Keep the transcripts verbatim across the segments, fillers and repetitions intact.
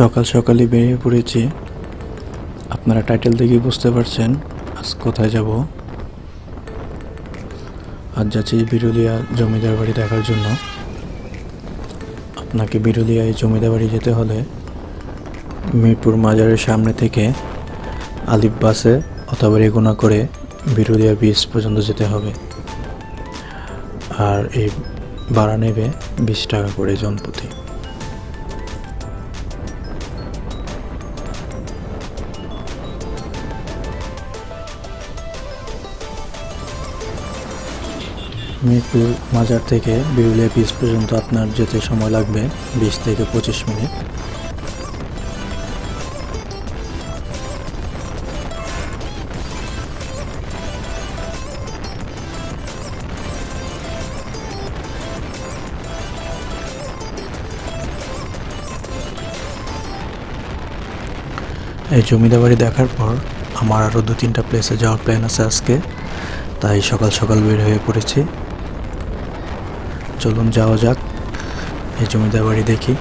সকাল সকালই বেরিয়ে পড়েছি। আপনারা টাইটেল দেখে বুঝতে পারছেন আজ কোথায় যাব। আজ যাচ্ছি বিরুলিয়া জমিদার বাড়ি দেখার জন্য। আপনাকে বিরুলিয়ায় জমিদার বাড়ি যেতে হলে মিরপুর মাজারের সামনে থেকে আলিফ বাসে অথবা রেগুনা করে বিরুলিয়া বিচ পর্যন্ত যেতে হবে। আর এই ভাড়া নেবে বিশ টাকা করে জনপ্রতি। মিরপুর মাজার থেকে বিরুলিয়া বিচ পর্যন্ত আপনার যেতে সময় লাগবে বিশ থেকে পঁচিশ মিনিট। এই জমিদার বাড়ি দেখার পর আমার আরও দু তিনটা প্লেসে যাওয়ার প্ল্যান আছে আজকে, তাই সকাল সকাল বের হয়ে পড়েছি। চলুন যাওয়া যাক, এই জমিদার বাড়ি দেখি।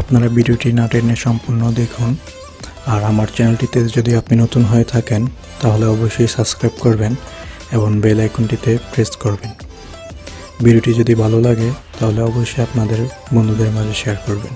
আপনারা ভিডিওটি না টেনে সম্পূর্ণ দেখুন। আর আমার চ্যানেলটিতে যদি আপনি নতুন হয়ে থাকেন তাহলে অবশ্যই সাবস্ক্রাইব করবেন এবং বেল আইকনটিতে প্রেস করবেন। ভিডিওটি যদি ভালো লাগে তাহলে অবশ্যই আপনাদের বন্ধুদের মাঝে শেয়ার করবেন।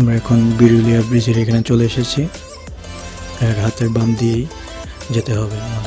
আমরা এখন বিরুলিয়া ব্রিজের এখানে চলে এসেছি। এক হাতের বাম দিয়েই যেতে হবে আমাদের।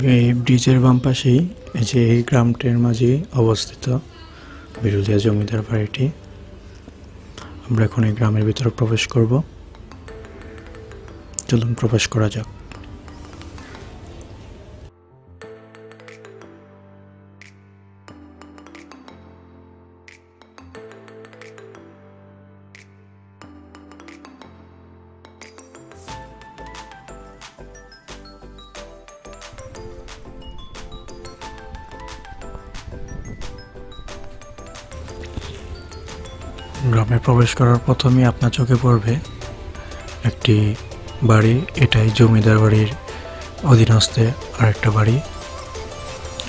ব্রিজের বাম পাশেই যে গ্রামটির মাঝে অবস্থিত বিরুলিয়া জমিদার বাড়িটি। আমরা এখন এই গ্রামের ভিতরে প্রবেশ করব, চলুন প্রবেশ করা যাক। গ্রামে প্রবেশ করার প্রথমেই আপনার চোখে পড়বে একটি বাড়ি, এটাই জমিদার বাড়ির অধীনস্থে আরেকটা বাড়ি,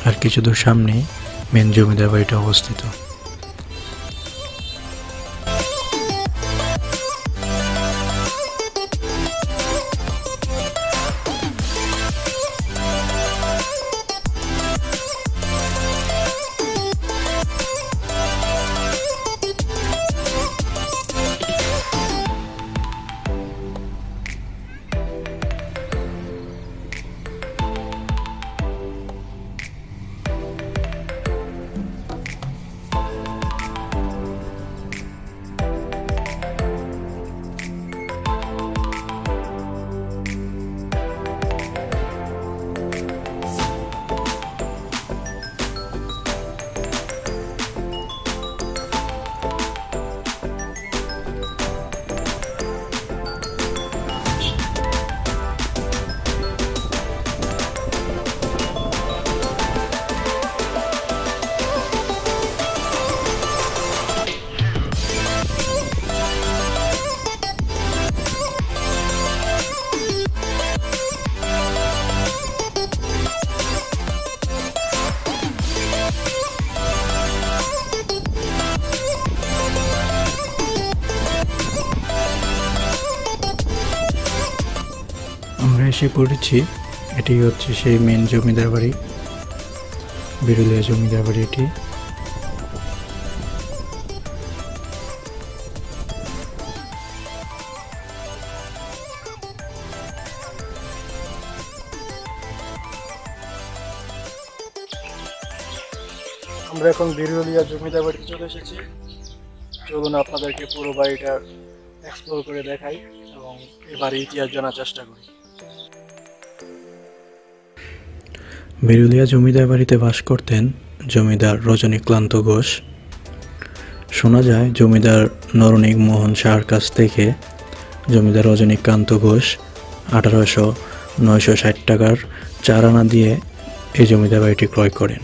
আর কিছু দূর সামনেই মেন জমিদার বাড়িটা অবস্থিত। এসে পড়েছি, এটি হচ্ছে সেই মেন জমিদার বাড়ি, বিরুলিয়া জমিদার বাড়ি। এটি আমরা এখন বিরুলিয়া জমিদার বাড়িতে চলে এসেছি, চলুন আপনাদেরকে পুরো বাড়িটা এক্সপ্লোর করে দেখাই এবং এই বাড়ির ইতিহাস জানার চেষ্টা করি। বিরুলিয়া জমিদার বাড়িতে বাস করতেন জমিদার রজনীক্লান্ত ঘোষ। শোনা যায় জমিদার নরনিক মোহন শাহর কাছ থেকে জমিদার রজনীক্লান্ত ঘোষ আঠারোশো নয়শো ষাট টাকার চার আনা দিয়ে এই জমিদার বাড়িটি ক্রয় করেন।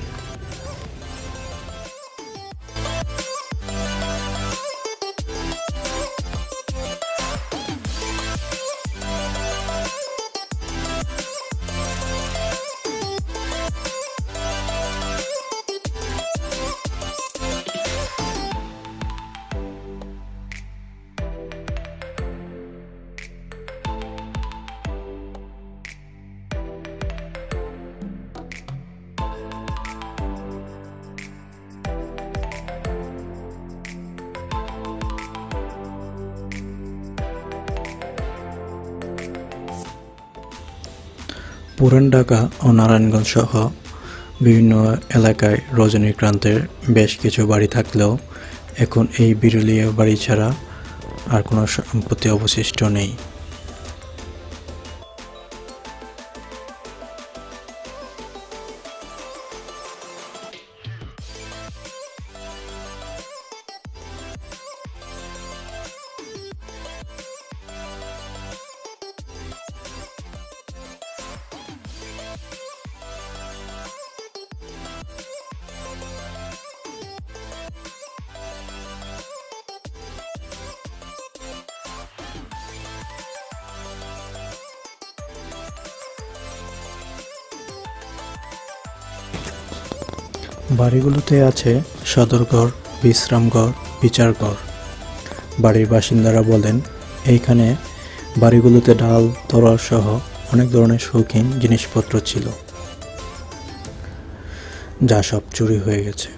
পুরান ঢাকা ও নারায়ণগঞ্জ সহ বিভিন্ন এলাকায় রজনীক্লান্তের বেশ কিছু বাড়ি থাকলেও এখন এই বিরুলিয়া বাড়ি ছাড়া আর কোনো সম্পত্তি অবশিষ্ট নেই। বাড়িগুলোতে আছে সদরঘর, বিশ্রামঘর, বিচারঘর। বাড়ির বাসিন্দারা বলেন এইখানে বাড়িগুলোতে ডাল, তরল সহ অনেক ধরনের শৌখিন জিনিসপত্র ছিল, যা সব চুরি হয়ে গেছে।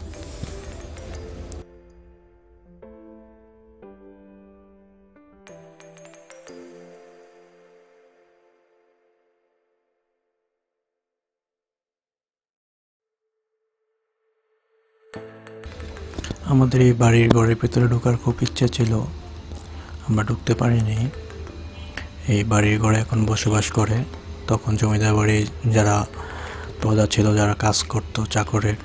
আমাদের এই বাড়ির ঘরের ভিতরে ঢোকার খুব ইচ্ছে ছিল, আমরা ঢুকতে পারিনি। এই বাড়ির ঘরে এখন বসবাস করে, তখন জমিদার বাড়ির যারা প্রজা ছিল, যারা কাজ করত চাকরের,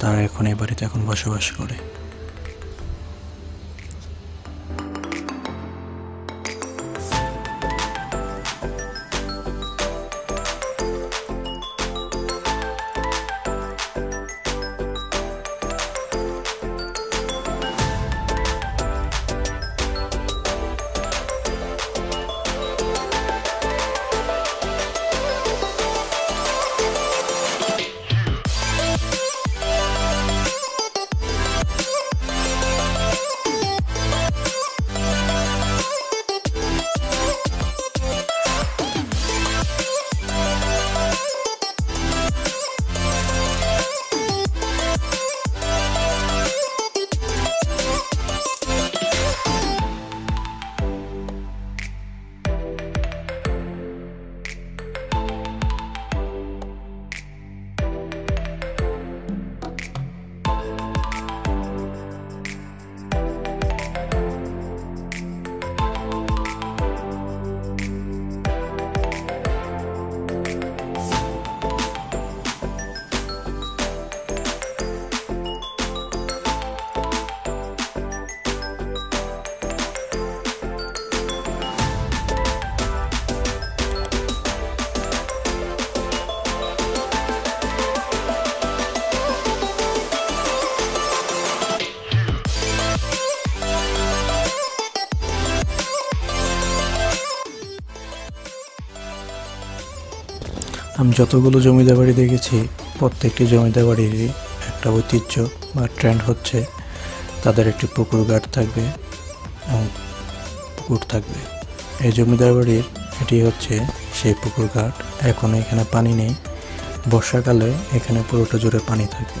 তারা এখন এই বাড়িতে এখন বসবাস করে। আমি যতগুলো জমিদার বাড়ি দেখেছি, প্রত্যেকটি জমিদার বাড়িরই একটা ঐতিহ্য বা ট্রেন্ড হচ্ছে তাদের একটি পুকুর ঘাট থাকবে এবং পুকুর থাকবে। এই জমিদার বাড়ির এটি হচ্ছে সেই পুকুর ঘাট। এখনও এখানে পানি নেই, বর্ষাকালে এখানে পুরোটা জুড়ে পানি থাকে।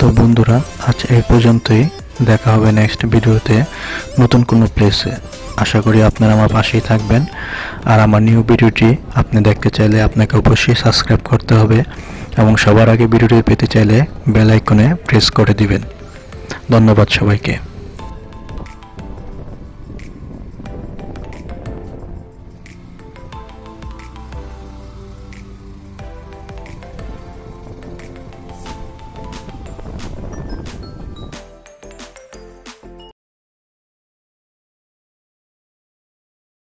তো বন্ধুরা, আজ এই পর্যন্তই। দেখা হবে নেক্সট ভিডিওতে নতুন কোনো প্লেসে। আশা করি আপনারা আমার পাশেই থাকবেন। আর আমার নিউ ভিডিওটি আপনি দেখতে চাইলে আপনাকে অবশ্যই সাবস্ক্রাইব করতে হবে এবং সবার আগে ভিডিওটি পেতে চাইলে বেল আইকনে প্রেস করে দিবেন। ধন্যবাদ সবাইকে।